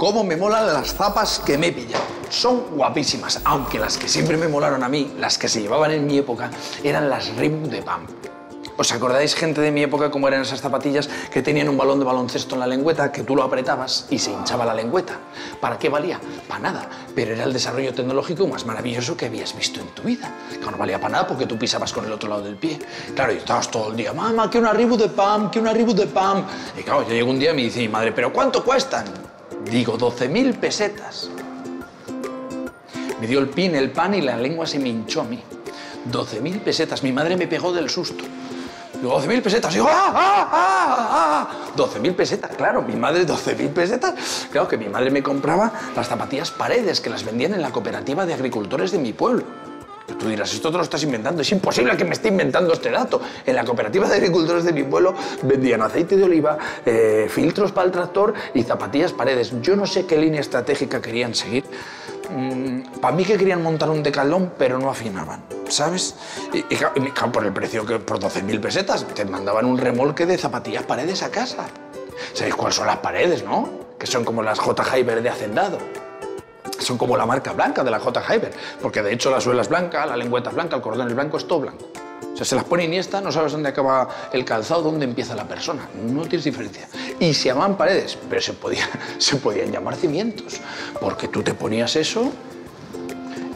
cómo me molan las zapas que me he pillado. Son guapísimas, aunque las que siempre me molaron a mí, las que se llevaban en mi época, eran las Rim de Pump. ¿Os acordáis, gente de mi época, cómo eran esas zapatillas que tenían un balón de baloncesto en la lengüeta, que tú lo apretabas y se hinchaba la lengüeta? ¿Para qué valía? Para nada. Pero era el desarrollo tecnológico más maravilloso que habías visto en tu vida. Que no valía para nada porque tú pisabas con el otro lado del pie. Claro, y estabas todo el día, mamá, que una Reebok de Pump, que una Reebok de Pump. Y claro, yo llego un día y me dice mi madre, ¿pero cuánto cuestan? Digo, 12.000 pesetas. Me dio el pin, el pan y la lengua se me hinchó a mí. 12.000 pesetas. Mi madre me pegó del susto. 12.000 pesetas, digo, ¡ah, ah, ah, ah! 12.000 pesetas, claro, mi madre, 12.000 pesetas. Claro que mi madre me compraba las zapatillas Paredes, que las vendían en la cooperativa de agricultores de mi pueblo. Tú dirás, esto te lo estás inventando, es imposible que me esté inventando este dato. En la cooperativa de agricultores de mi pueblo vendían aceite de oliva, filtros para el tractor y zapatillas Paredes. Yo no sé qué línea estratégica querían seguir. Para mí que querían montar un Decathlon, pero no afinaban, ¿sabes? Y por el precio, que por 12.000 pesetas, te mandaban un remolque de zapatillas Paredes a casa. ¿Sabéis cuáles son las Paredes, no? Que son como las J'hayber de Hacendado. Son como la marca blanca de la J'hayber, porque de hecho la suela es blanca, la lengüeta es blanca, el cordón es blanco, es todo blanco. O sea, se las pone Iniesta, no sabes dónde acaba el calzado, dónde empieza la persona. No tienes diferencia. Y se llamaban Paredes, pero se podían llamar cimientos, porque tú te ponías eso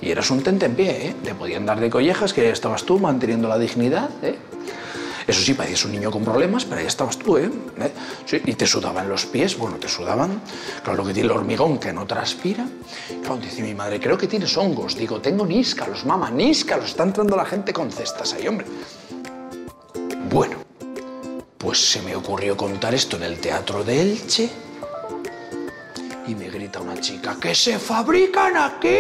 y eras un tentempié, ¿eh? Te podían dar de collejas, que estabas tú manteniendo la dignidad, ¿eh? Eso sí, parecías un niño con problemas, pero ahí estabas tú, ¿eh? Sí, y te sudaban los pies, bueno, te sudaban. Claro, lo que tiene el hormigón, que no transpira. Claro, dice mi madre, creo que tienes hongos. Digo, tengo níscalos, mamá, níscalos. Está entrando la gente con cestas ahí, hombre. Bueno, pues se me ocurrió contar esto en el teatro de Elche. Y me grita una chica, ¡que se fabrican aquí!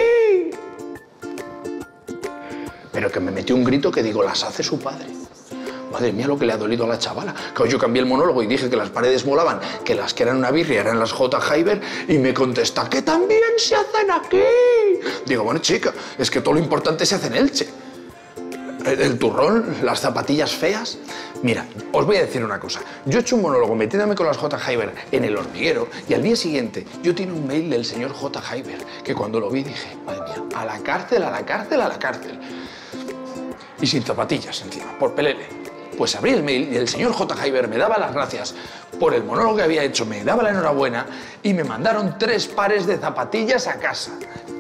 Pero que me metió un grito que digo, las hace su padre. Madre mía, lo que le ha dolido a la chavala. Claro, yo cambié el monólogo y dije que las Paredes molaban, que las que eran una birria eran las J'hayber, y me contesta, ¡que también se hacen aquí! Digo, bueno, chica, es que todo lo importante se hace en Elche. El turrón, las zapatillas feas... Mira, os voy a decir una cosa. Yo he hecho un monólogo metiéndome con las J'hayber en El Hormiguero, y al día siguiente yo tenía un mail del señor J'hayber, que cuando lo vi dije, madre mía, a la cárcel, a la cárcel, a la cárcel. Y sin zapatillas, encima, por pelele. Pues abrí el mail y el señor J'hayber me daba las gracias por el monólogo que había hecho, me daba la enhorabuena y me mandaron 3 pares de zapatillas a casa.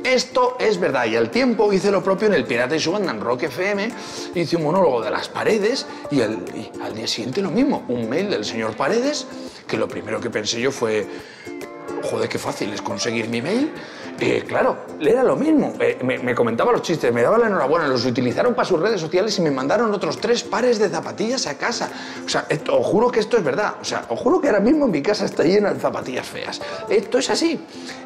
Esto es verdad, y al tiempo hice lo propio en El Pirata y su Bandana, en Rock FM, hice un monólogo de las Paredes y al día siguiente lo mismo, un mail del señor Paredes, que lo primero que pensé yo fue... Joder, qué fácil es conseguir mi mail. Claro, era lo mismo. Me comentaba los chistes, me daba la enhorabuena, los utilizaron para sus redes sociales y me mandaron otros 3 pares de zapatillas a casa. O sea, esto, os juro que esto es verdad. O sea, os juro que ahora mismo en mi casa está llena de zapatillas feas. Esto es así.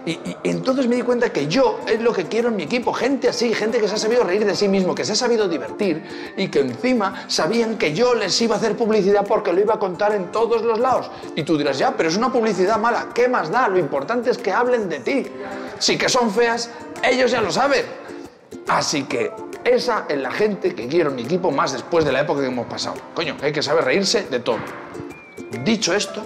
Y entonces me di cuenta que yo es lo que quiero en mi equipo. Gente así, gente que se ha sabido reír de sí mismo, que se ha sabido divertir y que encima sabían que yo les iba a hacer publicidad porque lo iba a contar en todos los lados. Y tú dirás, ya, pero es una publicidad mala. ¿Qué más da? Lo importante es que hablen de ti. Si que son feas, ellos ya lo saben. Así que esa es la gente que quiero en mi equipo, más después de la época que hemos pasado. Coño, hay que saber reírse de todo. Dicho esto,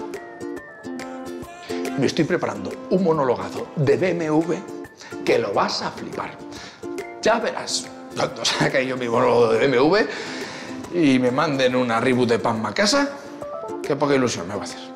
me estoy preparando un monologazo de BMW que lo vas a flipar. Ya verás cuando saca yo mi monólogo de BMW y me manden una reboot de Pamma a casa, que poca ilusión me va a hacer.